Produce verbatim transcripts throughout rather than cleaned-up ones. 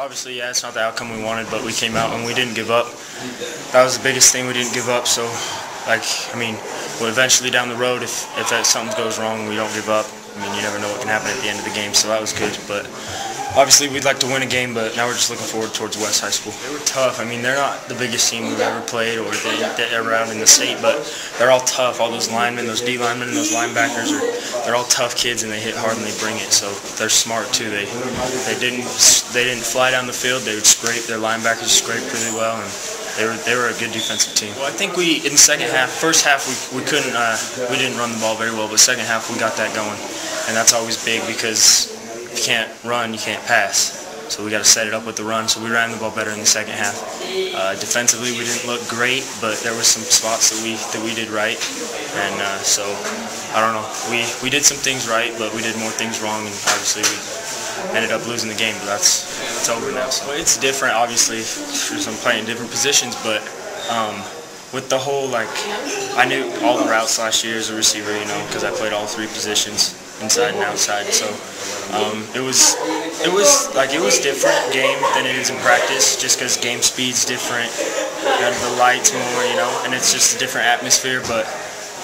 Obviously, yeah, it's not the outcome we wanted, but we came out and we didn't give up. That was the biggest thing, we didn't give up. So, like, I mean, well, eventually down the road, if, if that something goes wrong, we don't give up. I mean, you never know what can happen at the end of the game, so that was good. But obviously, we'd like to win a game, but now we're just looking forward towards West High School. They were tough. I mean, they're not the biggest team we've ever played or they, they're around in the state, but they're all tough. All those linemen, those D linemen, and those linebackers, are they're all tough kids, and they hit hard and they bring it. So they're smart too. They they didn't they didn't fly down the field. They would scrape. Their linebackers scraped really well, and they were they were a good defensive team. Well, I think we in the second half, first half we we couldn't uh, we didn't run the ball very well, but second half we got that going. And that's always big because if you can't run, you can't pass. So we got to set it up with the run. So we ran the ball better in the second half. Uh, defensively, we didn't look great, but there were some spots that we that we did right. And uh, so I don't know, we we did some things right, but we did more things wrong, and obviously we ended up losing the game. But that's it's over now. So it's different, obviously, because I'm playing different positions, but. Um, With the whole, like, I knew all the routes last year as a receiver, you know, because I played all three positions, inside and outside. So um, it was, it was like it was different game than it is in practice, just because game speed's different, and the lights more, you know, and it's just a different atmosphere. But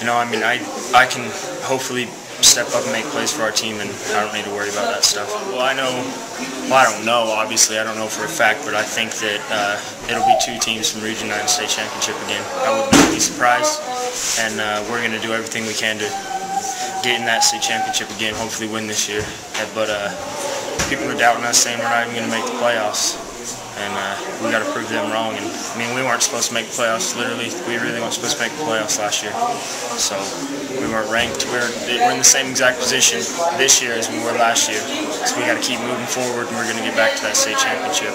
you know, I mean, I I can hopefully step up and make plays for our team, and I don't need to worry about that stuff. Well, I know, well, I don't know, obviously, I don't know for a fact, but I think that uh, it'll be two teams from Region nine State Championship again. I would not be surprised, and uh, we're going to do everything we can to get in that state championship again, hopefully win this year. But uh, people are doubting us, saying we're not even going to make the playoffs. And uh, we got to prove them wrong. And I mean, we weren't supposed to make the playoffs. Literally, we really weren't supposed to make the playoffs last year. So we weren't ranked. We were, we're in the same exact position this year as we were last year. So we got to keep moving forward, and we're going to get back to that state championship.